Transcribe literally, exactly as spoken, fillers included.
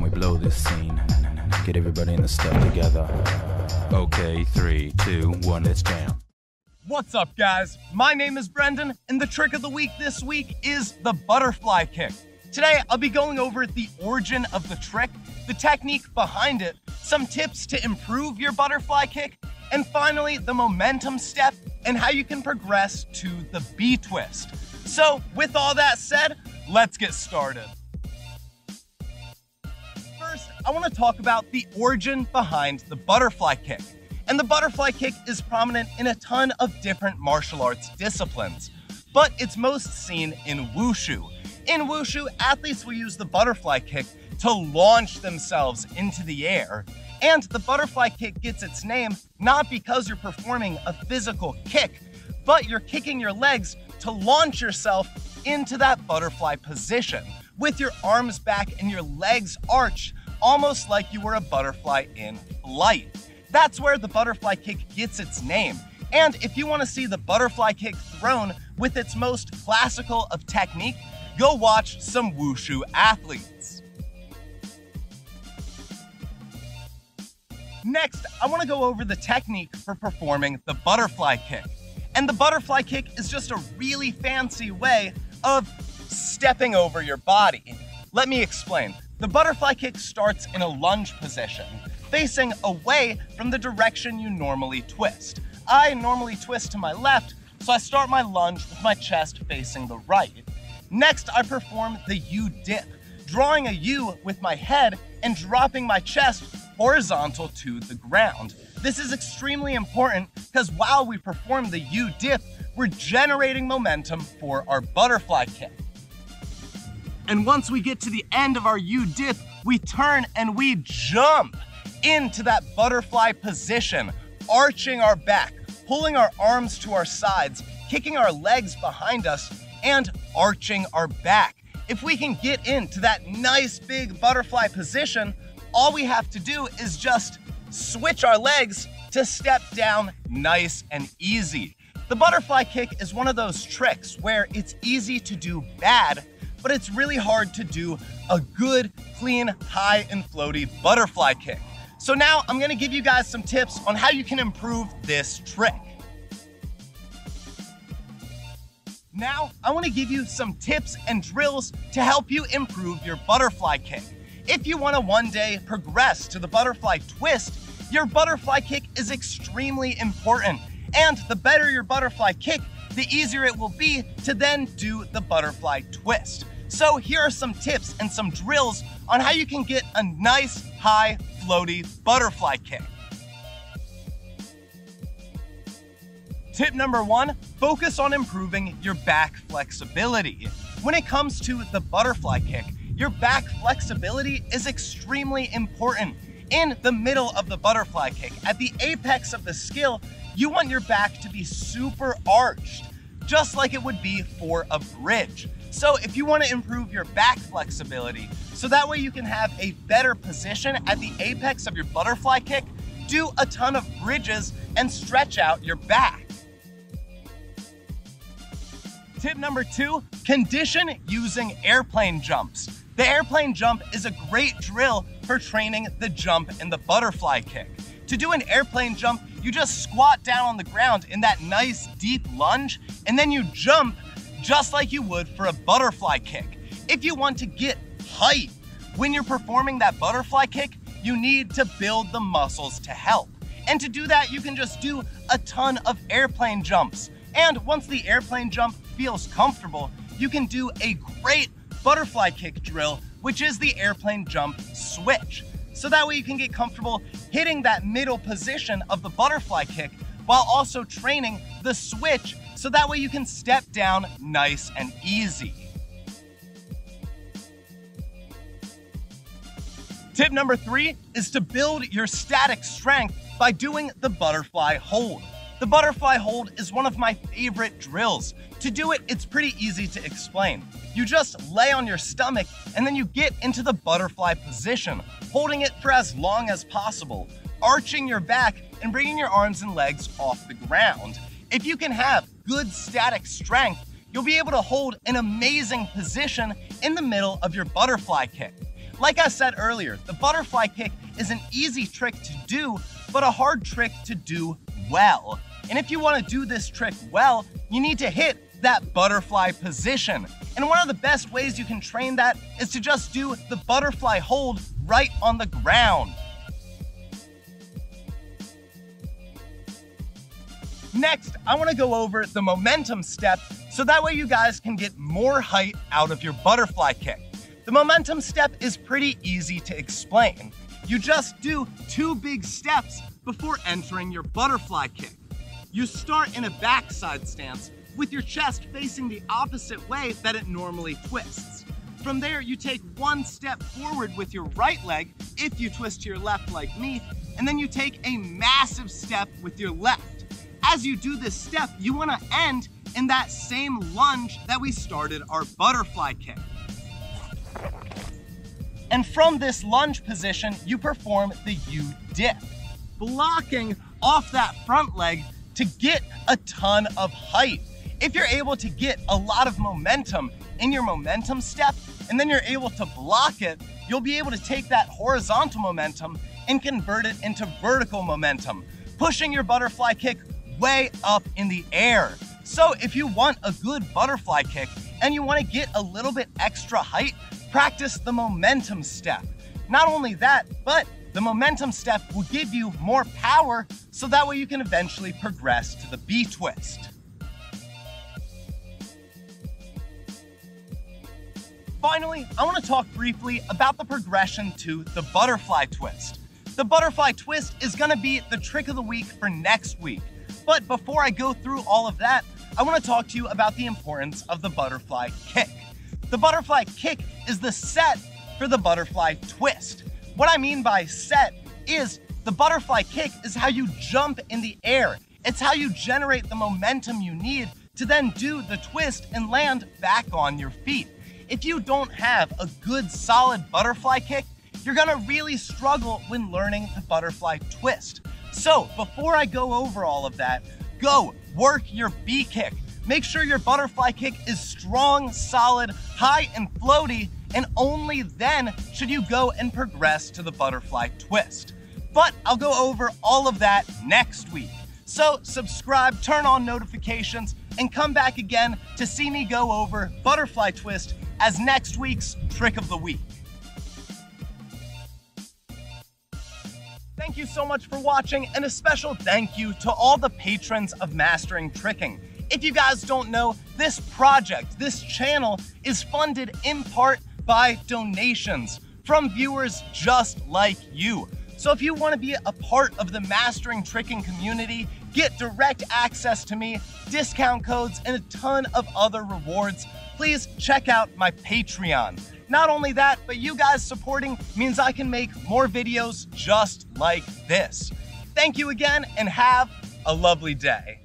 time we blow this scene. Get everybody in the stuff together. Okay, three, two, one, let's jam. What's up, guys? My name is Brendan, and the trick of the week this week is the butterfly kick. Today, I'll be going over the origin of the trick, the technique behind it, some tips to improve your butterfly kick, and finally, the momentum step and how you can progress to the B-twist. So, with all that said, let's get started. First, I want to talk about the origin behind the butterfly kick. And the butterfly kick is prominent in a ton of different martial arts disciplines, but it's most seen in wushu. In wushu, athletes will use the butterfly kick to launch themselves into the air, and the butterfly kick gets its name not because you're performing a physical kick, but you're kicking your legs to launch yourself into that butterfly position, with your arms back and your legs arched, almost like you were a butterfly in flight. That's where the butterfly kick gets its name. And if you want to see the butterfly kick thrown with its most classical of technique, go watch some wushu athletes. Next, I want to go over the technique for performing the butterfly kick. And the butterfly kick is just a really fancy way of stepping over your body. Let me explain. The butterfly kick starts in a lunge position, facing away from the direction you normally twist. I normally twist to my left, so I start my lunge with my chest facing the right. Next, I perform the U-dip, drawing a U with my head and dropping my chest horizontal to the ground. This is extremely important because while we perform the U-dip, we're generating momentum for our butterfly kick. And once we get to the end of our U-dip, we turn and we jump into that butterfly position, arching our back, pulling our arms to our sides, kicking our legs behind us, and arching our back. If we can get into that nice big butterfly position, all we have to do is just switch our legs to step down nice and easy. The butterfly kick is one of those tricks where it's easy to do bad, but it's really hard to do a good, clean, high and floaty butterfly kick. So now I'm gonna give you guys some tips on how you can improve this trick. Now, I wanna give you some tips and drills to help you improve your butterfly kick. If you wanna one day progress to the butterfly twist, your butterfly kick is extremely important. And the better your butterfly kick, the easier it will be to then do the butterfly twist. So here are some tips and some drills on how you can get a nice, high, floaty butterfly kick. Tip number one, focus on improving your back flexibility. When it comes to the butterfly kick, your back flexibility is extremely important. In the middle of the butterfly kick, at the apex of the skill, you want your back to be super arched, just like it would be for a bridge. So if you want to improve your back flexibility, so that way you can have a better position at the apex of your butterfly kick, do a ton of bridges and stretch out your back. Tip number two, condition using airplane jumps. The airplane jump is a great drill for training the jump and the butterfly kick. To do an airplane jump, you just squat down on the ground in that nice deep lunge, and then you jump just like you would for a butterfly kick. If you want to get height when you're performing that butterfly kick, you need to build the muscles to help. And to do that, you can just do a ton of airplane jumps. And once the airplane jump feels comfortable, you can do a great butterfly kick drill, which is the airplane jump switch. So that way you can get comfortable hitting that middle position of the butterfly kick while also training the switch, so that way you can step down nice and easy. Tip number three is to build your static strength by doing the butterfly hold. The butterfly hold is one of my favorite drills. To do it, it's pretty easy to explain. You just lay on your stomach and then you get into the butterfly position, holding it for as long as possible, arching your back and bringing your arms and legs off the ground. If you can have good static strength, you'll be able to hold an amazing position in the middle of your butterfly kick. Like I said earlier, the butterfly kick is an easy trick to do, but a hard trick to do well. And if you want to do this trick well, you need to hit that butterfly position. And one of the best ways you can train that is to just do the butterfly hold right on the ground. Next, I want to go over the momentum step so that way you guys can get more height out of your butterfly kick. The momentum step is pretty easy to explain. You just do two big steps before entering your butterfly kick. You start in a backside stance with your chest facing the opposite way that it normally twists. From there, you take one step forward with your right leg if you twist to your left like me, and then you take a massive step with your left. As you do this step, you want to end in that same lunge that we started our butterfly kick. And from this lunge position, you perform the U-dip, blocking off that front leg to get a ton of height. If you're able to get a lot of momentum in your momentum step, and then you're able to block it, you'll be able to take that horizontal momentum and convert it into vertical momentum, pushing your butterfly kick way up in the air. So if you want a good butterfly kick and you want to get a little bit extra height, practice the momentum step. Not only that, but the momentum step will give you more power so that way you can eventually progress to the B-twist. Finally, I want to talk briefly about the progression to the butterfly twist. The butterfly twist is going to be the trick of the week for next week. But before I go through all of that, I want to talk to you about the importance of the butterfly kick. The butterfly kick is the set for the butterfly twist. What I mean by set is the butterfly kick is how you jump in the air. It's how you generate the momentum you need to then do the twist and land back on your feet. If you don't have a good solid butterfly kick, you're going to really struggle when learning the butterfly twist. So before I go over all of that, go work your B kick. Make sure your butterfly kick is strong, solid, high and floaty, and only then should you go and progress to the butterfly twist. But I'll go over all of that next week. So subscribe, turn on notifications, and come back again to see me go over butterfly twist as next week's trick of the week. Thank you so much for watching, and a special thank you to all the patrons of Mastering Tricking. If you guys don't know, this project, this channel, is funded in part by donations from viewers just like you. So if you want to be a part of the Mastering Tricking community, get direct access to me, discount codes, and a ton of other rewards, please check out my Patreon. Not only that, but you guys supporting means I can make more videos just like this. Thank you again and have a lovely day.